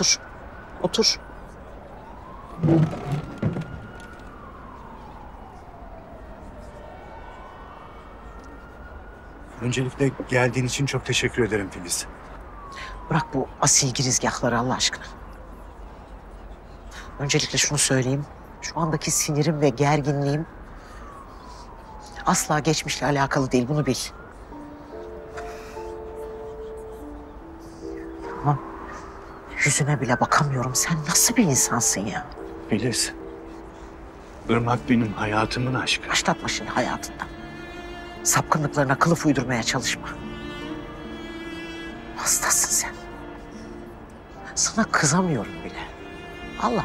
Otur. Otur. Öncelikle geldiğin için çok teşekkür ederim Filiz. Bırak bu asil girizgahları Allah aşkına. Öncelikle şunu söyleyeyim. Şu andaki sinirim ve gerginliğim asla geçmişle alakalı değil. Bunu bil. Tamam. Yüzüne bile bakamıyorum. Sen nasıl bir insansın ya? Filiz, Irmak benim hayatımın aşkı. Başlatma şimdi hayatından. Sapkınlıklarına kılıf uydurmaya çalışma. Hastasın sen. Sana kızamıyorum bile. Allah.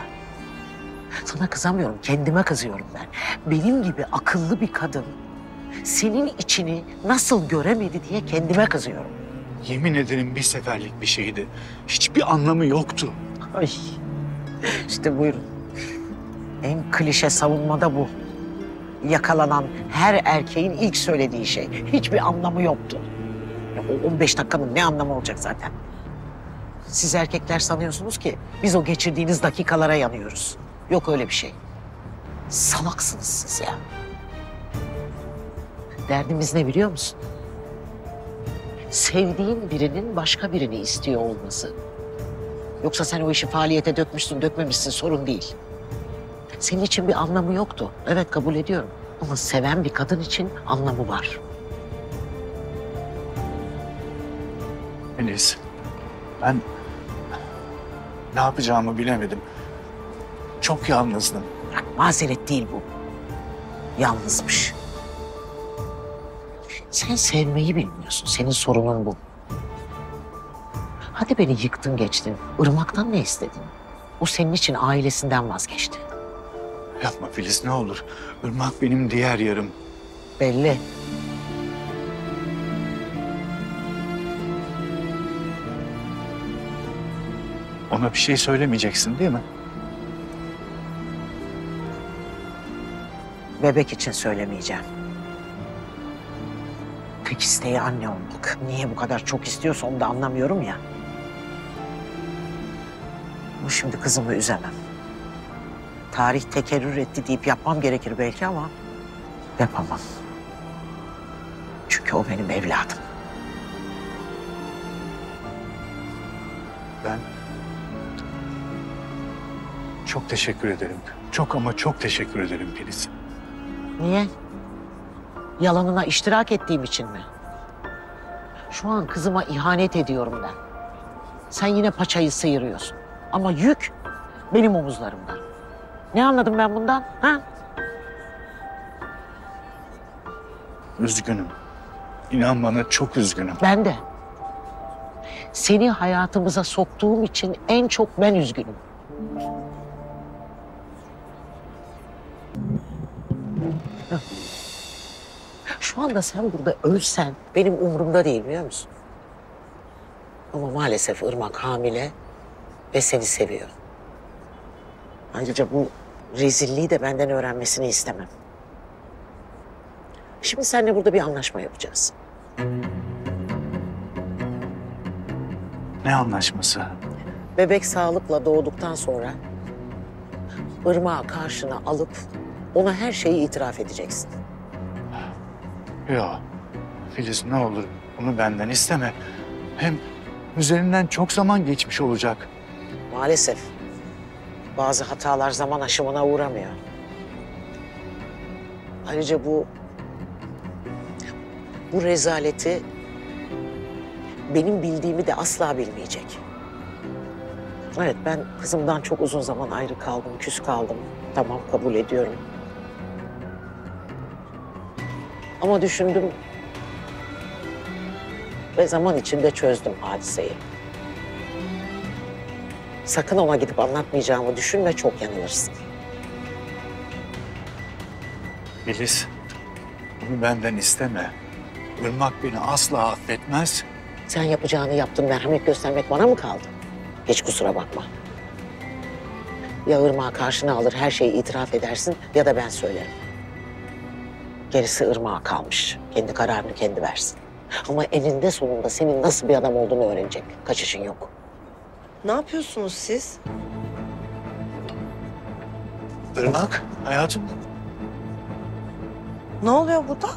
Sana kızamıyorum. Kendime kızıyorum ben. Benim gibi akıllı bir kadın senin içini nasıl göremedi diye kendime kızıyorum. Yemin ederim bir seferlik bir şeydi. Hiçbir anlamı yoktu. Ay. İşte buyurun. En klişe savunmada bu. Yakalanan her erkeğin ilk söylediği şey. Hiçbir anlamı yoktu. O 15 dakikanın ne anlamı olacak zaten? Siz erkekler sanıyorsunuz ki biz o geçirdiğiniz dakikalara yanıyoruz. Yok öyle bir şey. Salaksınız siz ya. Derdimiz ne biliyor musun? Sevdiğin birinin başka birini istiyor olması. Yoksa sen o işi faaliyete dökmüşsün, dökmemişsin sorun değil. Senin için bir anlamı yoktu. Evet kabul ediyorum. Ama seven bir kadın için anlamı var. Enes, ben ne yapacağımı bilemedim. Çok yalnızdım. Bırak, mazeret değil bu. Yalnızmış. Sen sevmeyi bilmiyorsun. Senin sorunun bu. Hadi beni yıktın geçtin. Irmak'tan ne istedin? O senin için ailesinden vazgeçti. Yapma Filiz ne olur. Irmak benim diğer yarım. Belli. Ona bir şey söylemeyeceksin değil mi? Bebek için söylemeyeceğim. Tek isteği anne olmak. Niye bu kadar çok istiyorsa onu da anlamıyorum ya. Ama şimdi kızımı üzemem. Tarih tekerrür etti deyip yapmam gerekir belki ama yapamam. Çünkü o benim evladım. Ben çok teşekkür ederim. Çok ama çok teşekkür ederim Filiz. Niye? Yalanına iştirak ettiğim için mi? Şu an kızıma ihanet ediyorum ben. Sen yine paçayı sıyırıyorsun. Ama yük benim omuzlarımdan. Ne anladım ben bundan? Ha? Üzgünüm. İnan bana çok üzgünüm. Ben de. Seni hayatımıza soktuğum için en çok ben üzgünüm. Şu anda sen burada ölsen benim umurumda değil biliyor musun? Ama maalesef Irmak hamile ve seni seviyor. Ayrıca bu rezilliği de benden öğrenmesini istemem. Şimdi seninle burada bir anlaşma yapacağız. Ne anlaşması? Bebek sağlıkla doğduktan sonra Irmak'ı karşına alıp ona her şeyi itiraf edeceksin. Ya Filiz ne olur bunu benden isteme. Hem üzerinden çok zaman geçmiş olacak. Maalesef bazı hatalar zaman aşımına uğramıyor. Ayrıca bu rezaleti benim bildiğimi de asla bilmeyecek. Evet ben kızımdan çok uzun zaman ayrı kaldım, küs kaldım. Tamam kabul ediyorum. Ama düşündüm ve zaman içinde çözdüm hadiseyi. Sakın ona gidip anlatmayacağımı düşünme, çok yanılırsın. Filiz, bunu benden isteme. Irmak beni asla affetmez. Sen yapacağını yaptın, merhamet göstermek bana mı kaldı? Hiç kusura bakma. Ya Irmak'ı karşına alır, her şeyi itiraf edersin ya da ben söylerim. Gerisi Irmak'a kalmış. Kendi kararını kendi versin. Ama eninde sonunda senin nasıl bir adam olduğunu öğrenecek. Kaçışın yok. Ne yapıyorsunuz siz? Irmak, hayatım. Ne oluyor burada?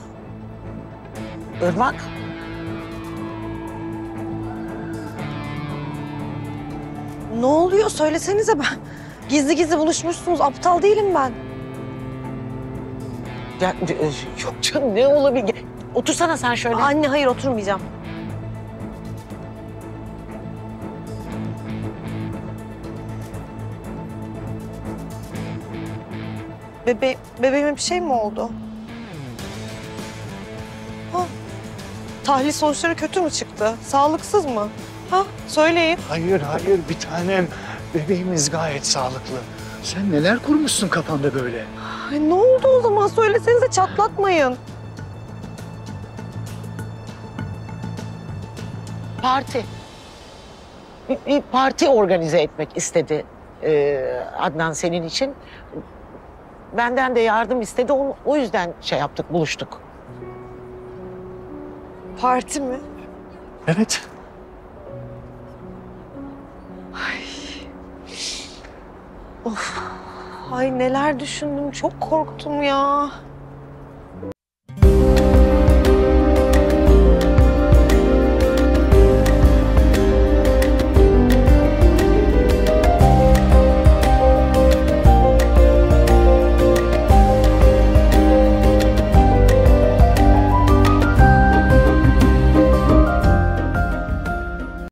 Irmak. Ne oluyor? Söylesenize ben. Gizli gizli buluşmuşsunuz. Aptal değilim ben. Ya, yok canım, ne olabilir? Otursana sen şöyle. Anne, hayır oturmayacağım. Bebeğime bir şey mi oldu? Ha. Tahlil sonuçları kötü mü çıktı? Sağlıksız mı? Ha, söyleyin. Hayır, hayır bir tanem. Bebeğimiz gayet sağlıklı. Sen neler kurmuşsun kafanda böyle? Ay, ne oldu o zaman? Söylesenize, çatlatmayın. Parti. Bir parti organize etmek istedi Adnan senin için. Benden de yardım istedi. O yüzden şey yaptık, buluştuk. Parti mi? Evet. Ay. Of. Ay neler düşündüm. Çok korktum ya.